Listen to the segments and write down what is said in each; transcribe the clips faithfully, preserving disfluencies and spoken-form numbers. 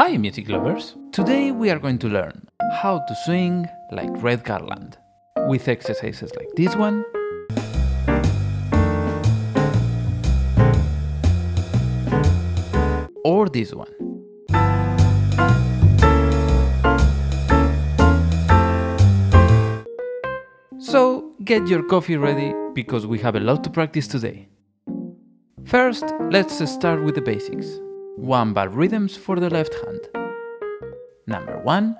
Hi music lovers! Today we are going to learn how to swing like Red Garland, with exercises like this one, or this one, so get your coffee ready, because we have a lot to practice today. First, let's start with the basics. One bar rhythms for the left hand. Number one.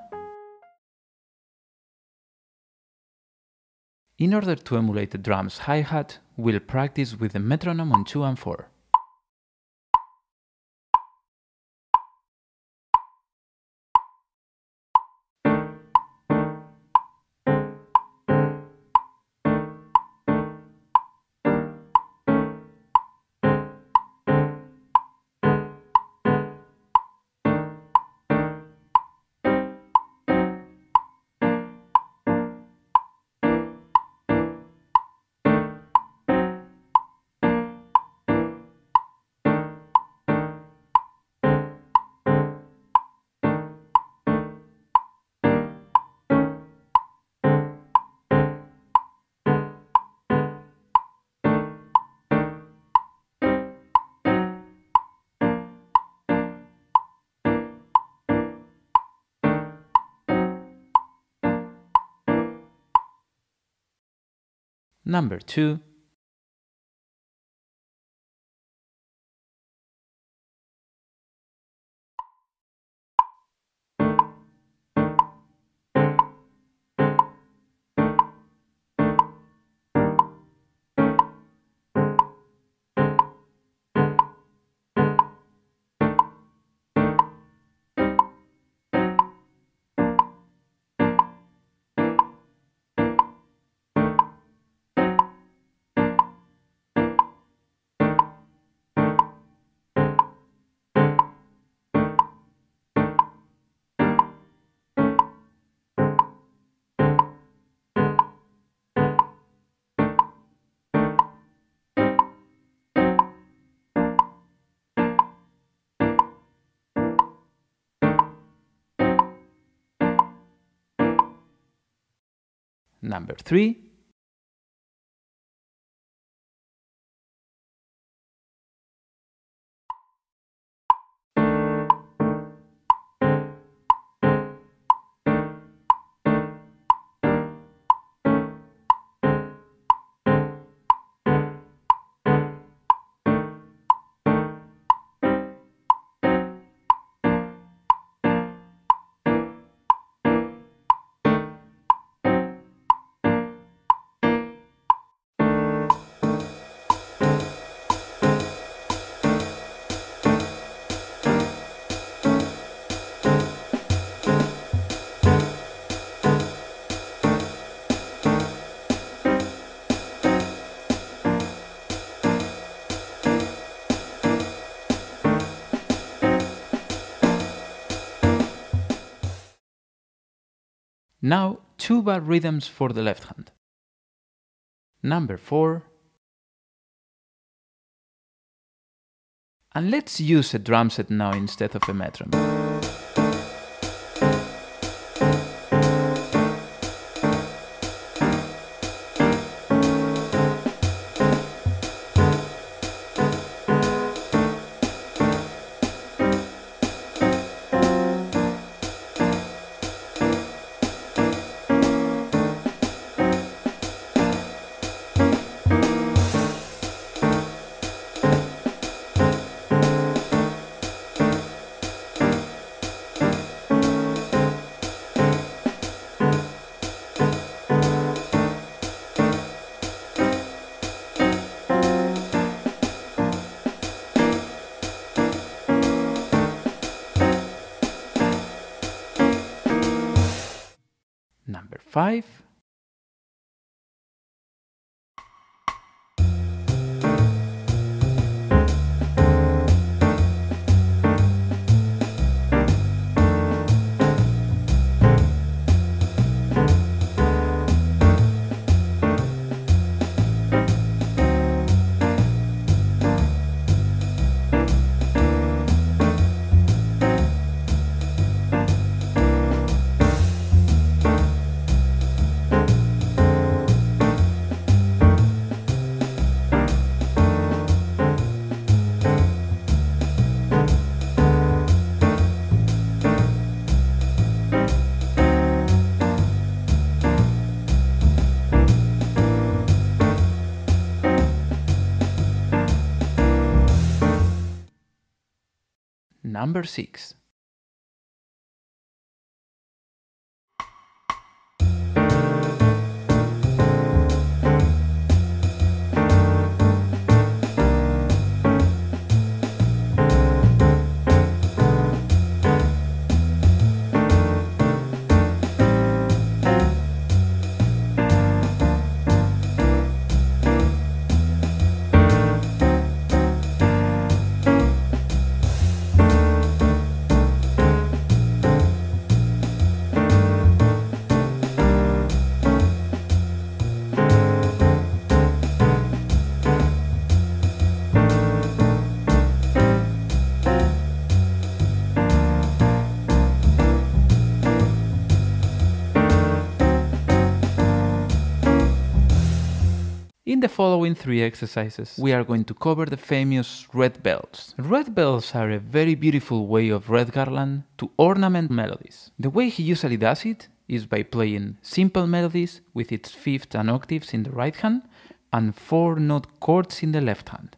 In order to emulate the drum's hi-hat, we'll practice with the metronome on two and four. Number two. Number three. Now, two bar rhythms for the left hand. Number four. And let's use a drum set now instead of a metronome. Number five. Number six. In the following three exercises, we are going to cover the famous red bells. Red bells are a very beautiful way of Red Garland to ornament melodies. The way he usually does it is by playing simple melodies with its fifth and octaves in the right hand and four note chords in the left hand.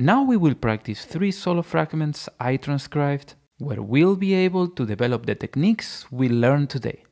Now we will practice three solo fragments I transcribed, where we'll be able to develop the techniques we learned today.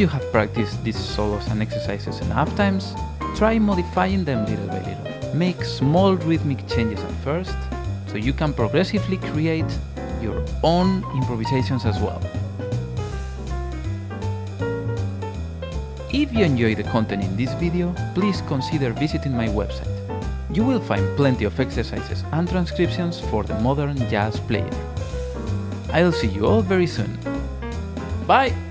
you have practiced these solos and exercises enough times, try modifying them little by little. Make small rhythmic changes at first, so you can progressively create your own improvisations as well. If you enjoy the content in this video, please consider visiting my website. You will find plenty of exercises and transcriptions for the modern jazz player. I'll see you all very soon. Bye!